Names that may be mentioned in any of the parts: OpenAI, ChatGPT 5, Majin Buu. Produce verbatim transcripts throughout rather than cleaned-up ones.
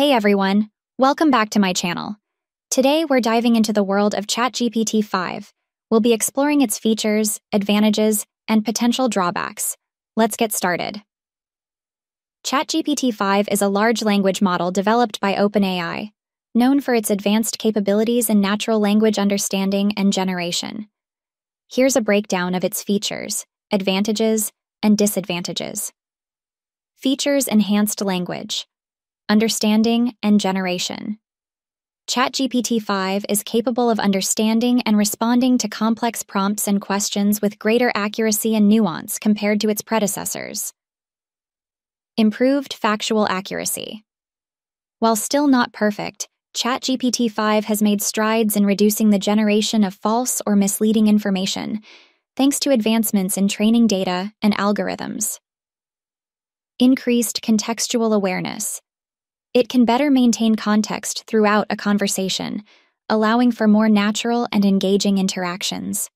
Hey everyone, welcome back to my channel. Today we're diving into the world of ChatGPT five. We'll be exploring its features, advantages, and potential drawbacks. Let's get started. ChatGPT five is a large language model developed by OpenAI, known for its advanced capabilities in natural language understanding and generation. Here's a breakdown of its features, advantages, and disadvantages. Features: enhanced language understanding and generation. ChatGPT five is capable of understanding and responding to complex prompts and questions with greater accuracy and nuance compared to its predecessors. Improved factual accuracy. While still not perfect, ChatGPT five has made strides in reducing the generation of false or misleading information, thanks to advancements in training data and algorithms. Increased contextual awareness. It can better maintain context throughout a conversation, allowing for more natural and engaging interactions.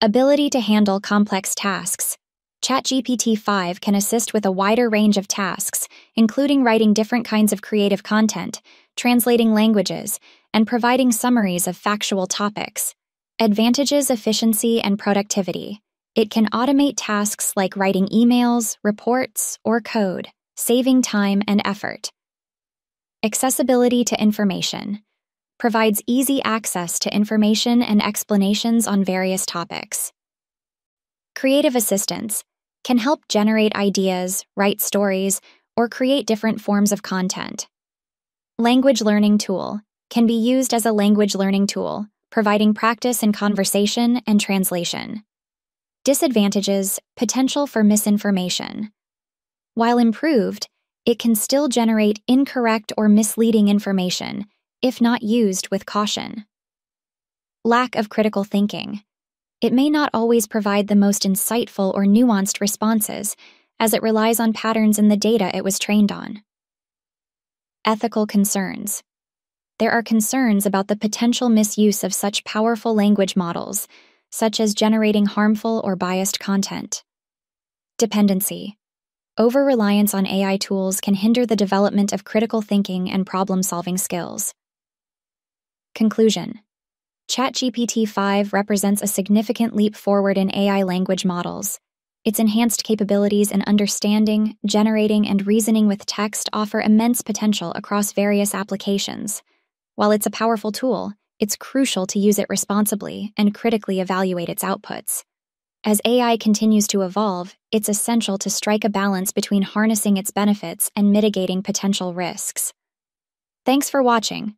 Ability to handle complex tasks. ChatGPT five can assist with a wider range of tasks, including writing different kinds of creative content, translating languages, and providing summaries of factual topics. Advantages: efficiency and productivity. It can automate tasks like writing emails, reports, or code, saving time and effort. Accessibility to information. Provides easy access to information and explanations on various topics. Creative assistance. Can help generate ideas, write stories, or create different forms of content. Language learning tool. Can be used as a language learning tool, providing practice in conversation and translation. Disadvantages: potential for misinformation. While improved, it can still generate incorrect or misleading information if not used with caution. Lack of critical thinking. It may not always provide the most insightful or nuanced responses, as it relies on patterns in the data it was trained on. Ethical concerns. There are concerns about the potential misuse of such powerful language models, such as generating harmful or biased content. Dependency. Over-reliance on A I tools can hinder the development of critical thinking and problem-solving skills. Conclusion. ChatGPT five represents a significant leap forward in A I language models. Its enhanced capabilities in understanding, generating, and reasoning with text offer immense potential across various applications. While it's a powerful tool, it's crucial to use it responsibly and critically evaluate its outputs. As A I continues to evolve, it's essential to strike a balance between harnessing its benefits and mitigating potential risks. Thanks for watching.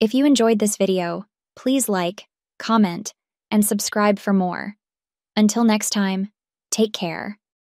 If you enjoyed this video, please like, comment, and subscribe for more. Until next time, take care.